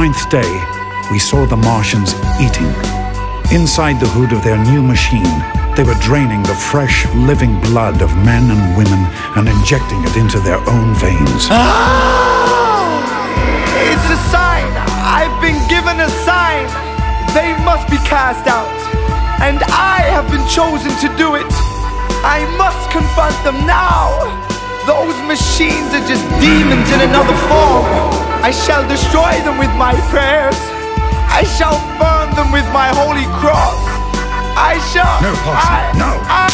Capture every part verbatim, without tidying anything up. ninth day, we saw the Martians eating. Inside the hood of their new machine, they were draining the fresh, living blood of men and women and injecting it into their own veins. Ah! It's a sign! I've been given a sign! They must be cast out! And I have been chosen to do it! I must confront them now! Those machines are just demons in another form! I shall destroy them with my prayers! I shall burn them with my holy cross! I shall... No, Parson, no! I...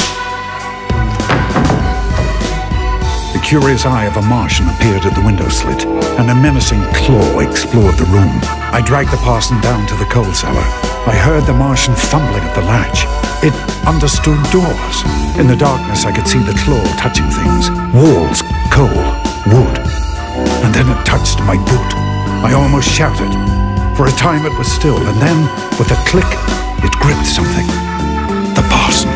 The curious eye of a Martian appeared at the window slit, and a menacing claw explored the room. I dragged the Parson down to the coal cellar. I heard the Martian fumbling at the latch. It understood doors. In the darkness, I could see the claw touching things. Walls, coal, wood. And then it touched my boot. I almost shouted. For a time it was still, and then, with a click, it gripped something. The Parson.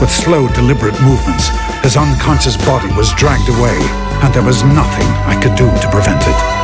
With slow, deliberate movements, his unconscious body was dragged away, and there was nothing I could do to prevent it.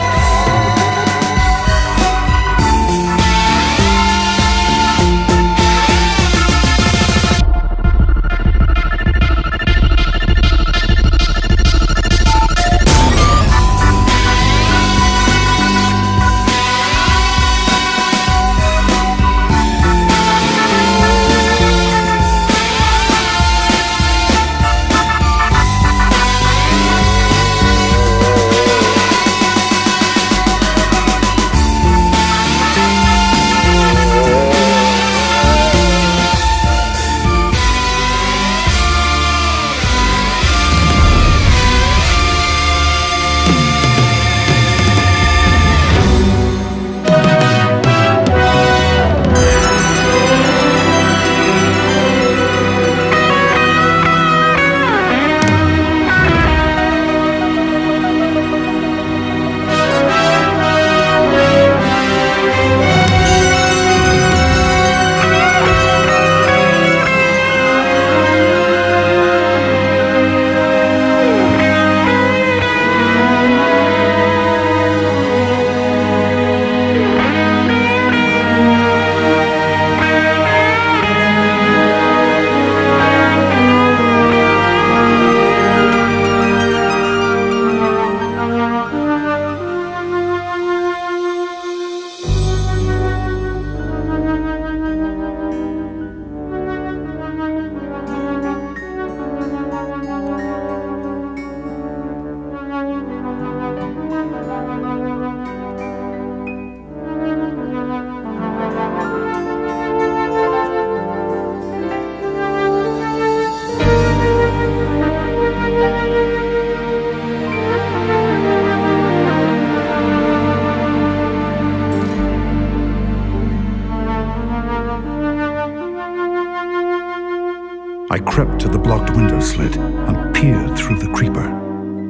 I crept to the blocked window slit and peered through the creeper.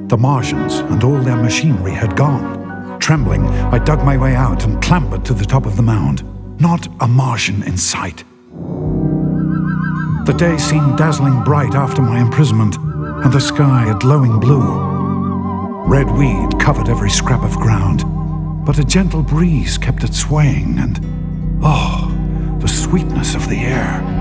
The Martians and all their machinery had gone. Trembling, I dug my way out and clambered to the top of the mound. Not a Martian in sight. The day seemed dazzling bright after my imprisonment, and the sky a glowing blue. Red weed covered every scrap of ground, but a gentle breeze kept it swaying, and oh, the sweetness of the air.